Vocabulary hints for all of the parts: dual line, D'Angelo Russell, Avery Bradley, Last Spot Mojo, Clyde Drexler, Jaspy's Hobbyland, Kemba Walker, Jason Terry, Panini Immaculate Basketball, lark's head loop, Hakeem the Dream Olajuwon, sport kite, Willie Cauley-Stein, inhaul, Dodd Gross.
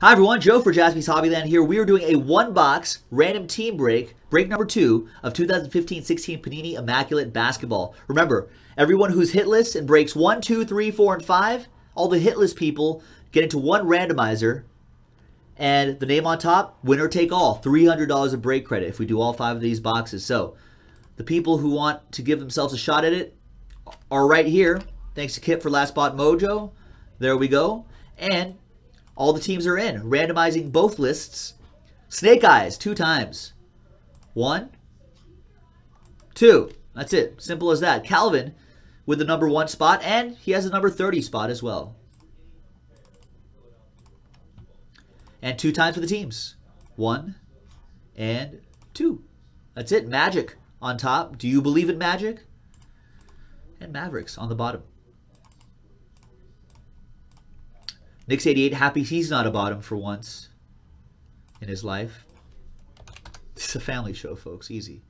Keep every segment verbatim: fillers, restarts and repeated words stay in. Hi everyone, Joe for Jaspy's Hobbyland here. We are doing a one-box random team break, break number two of two thousand fifteen sixteen Panini Immaculate Basketball. Remember, everyone who's hit list and breaks one, two, three, four, and five, all the hit list people get into one randomizer, and the name on top, winner take all, three hundred dollars of break credit if we do all five of these boxes. So the people who want to give themselves a shot at it are right here. Thanks to Kip for Last Spot Mojo. There we go. And all the teams are in, randomizing both lists. Snake Eyes, two times. One, two. That's it, simple as that. Calvin with the number one spot, and he has the number thirty spot as well. And two times for the teams. One and two. That's it, Magic on top. Do you believe in magic? And Mavericks on the bottom. Nick's eighty-eight, happy he's not a bottom for once in his life. It's a family show, folks. Easy.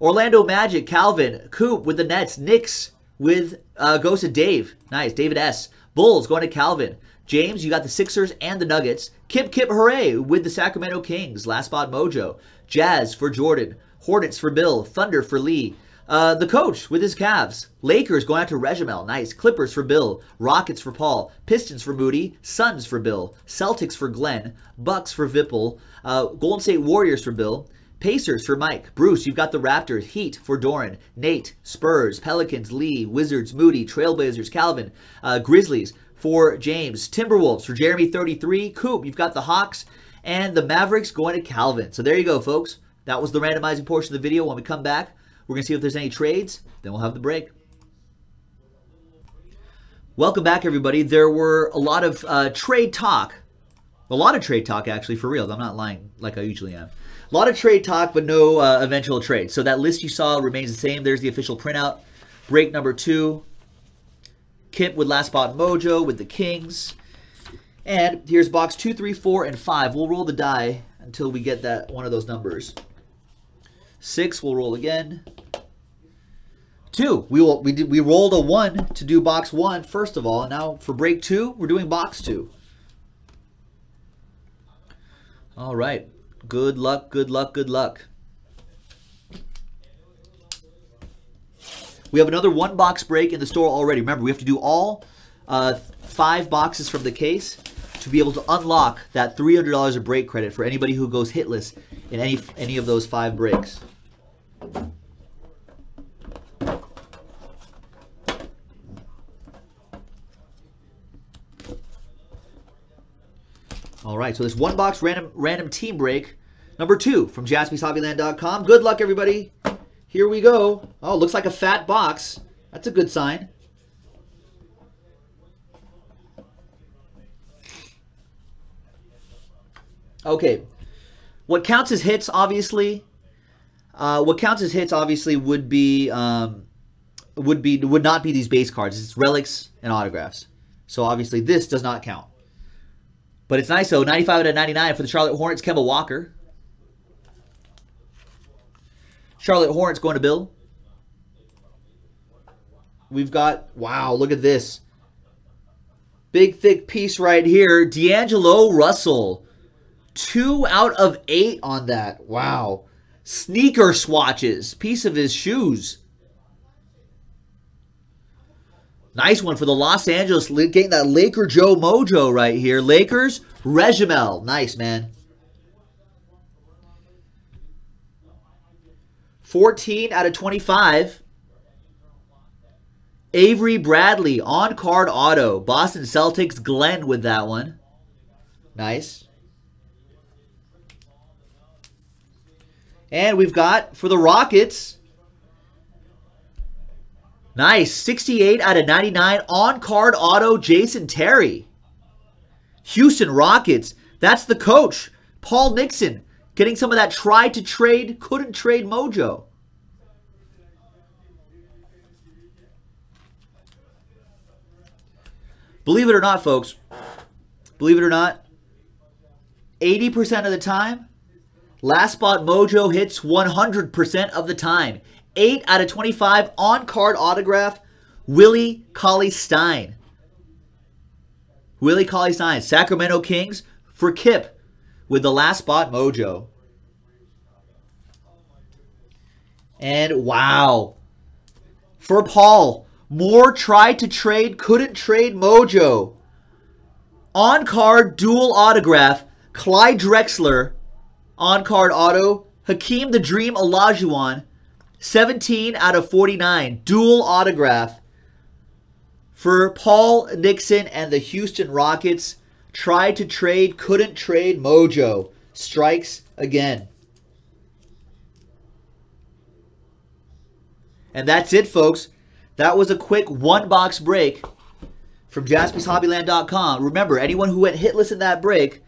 Orlando Magic, Calvin, Coop with the Nets. Knicks with, uh, goes to Dave. Nice. David S. Bulls going to Calvin. James, you got the Sixers and the Nuggets. Kip, Kip, hooray with the Sacramento Kings. Last Spot Mojo. Jazz for Jordan. Hornets for Bill. Thunder for Lee. Uh, the coach with his Cavs. Lakers going out to Regimel. Nice. Clippers for Bill. Rockets for Paul. Pistons for Moody. Suns for Bill. Celtics for Glenn. Bucks for Vipple. Uh, Golden State Warriors for Bill. Pacers for Mike. Bruce, you've got the Raptors. Heat for Doran. Nate. Spurs. Pelicans. Lee. Wizards. Moody. Trailblazers. Calvin. Uh, Grizzlies for James. Timberwolves for Jeremy thirty-three. Coop, you've got the Hawks. And the Mavericks going to Calvin. So there you go, folks. That was the randomizing portion of the video. When we come back, we're going to see if there's any trades, then we'll have the break. Welcome back, everybody. There were a lot of uh, trade talk. A lot of trade talk, actually, for real. I'm not lying like I usually am. A lot of trade talk, but no uh, eventual trade. So that list you saw remains the same. There's the official printout. Break number two. Kip with Last Spot Mojo with the Kings. And here's box two, three, four, and five. We'll roll the die until we get that one of those numbers. Six, we'll roll again. Two, we will, we did, we rolled a one to do box one first of all. And now for break two, we're doing box two. All right, good luck, good luck, good luck. We have another one box break in the store already. Remember, we have to do all uh, five boxes from the case to be able to unlock that three hundred dollars of break credit for anybody who goes hitless in any any of those five breaks. All right, so this one box random random team break number two from Jaspys Hobbyland dot com. Good luck, everybody. Here we go. Oh, looks like a fat box. That's a good sign. Okay, what counts as hits, obviously, uh, what counts as hits, obviously, would be um, would be would not be these base cards. It's relics and autographs. So obviously, this does not count. But it's nice though. ninety-five out of ninety-nine for the Charlotte Hornets. Kemba Walker. Charlotte Hornets going to Bill. We've got, wow, look at this big thick piece right here. D'Angelo Russell. Two out of eight on that. Wow. Sneaker swatches. Piece of his shoes. Nice one for the Los Angeles. Getting that Laker Joe Mojo right here. Lakers, Regimel. Nice, man. fourteen out of twenty-five. Avery Bradley on card auto. Boston Celtics, Glenn with that one. Nice. And we've got, for the Rockets, nice, sixty-eight out of ninety-nine, on-card auto, Jason Terry. Houston Rockets, that's the coach, Paul Nixon, getting some of that try to trade, couldn't trade mojo. Believe it or not, folks, believe it or not, eighty percent of the time, Last Spot Mojo hits one hundred percent of the time. eight out of twenty-five on-card autograph, Willie Cauley-Stein. Willie Cauley-Stein, Sacramento Kings for Kip with the Last Spot Mojo. And wow. For Paul, Moore tried to trade, couldn't trade Mojo. On-card dual autograph, Clyde Drexler. On-card auto, Hakeem the Dream Olajuwon. seventeen out of forty-nine. Dual autograph. For Paul Nixon and the Houston Rockets, tried to trade, couldn't trade Mojo. Strikes again. And that's it, folks. That was a quick one-box break from Jaspys Hobbyland dot com. Remember, anyone who went hitless in that break,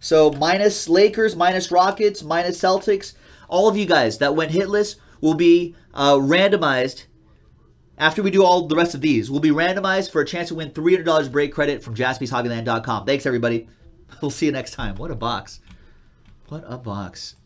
so minus Lakers, minus Rockets, minus Celtics, all of you guys that went hitless will be uh, randomized. After we do all the rest of these, we'll be randomized for a chance to win three hundred dollars break credit from Jaspys Hobbyland dot com. Thanks, everybody. We'll see you next time. What a box. What a box.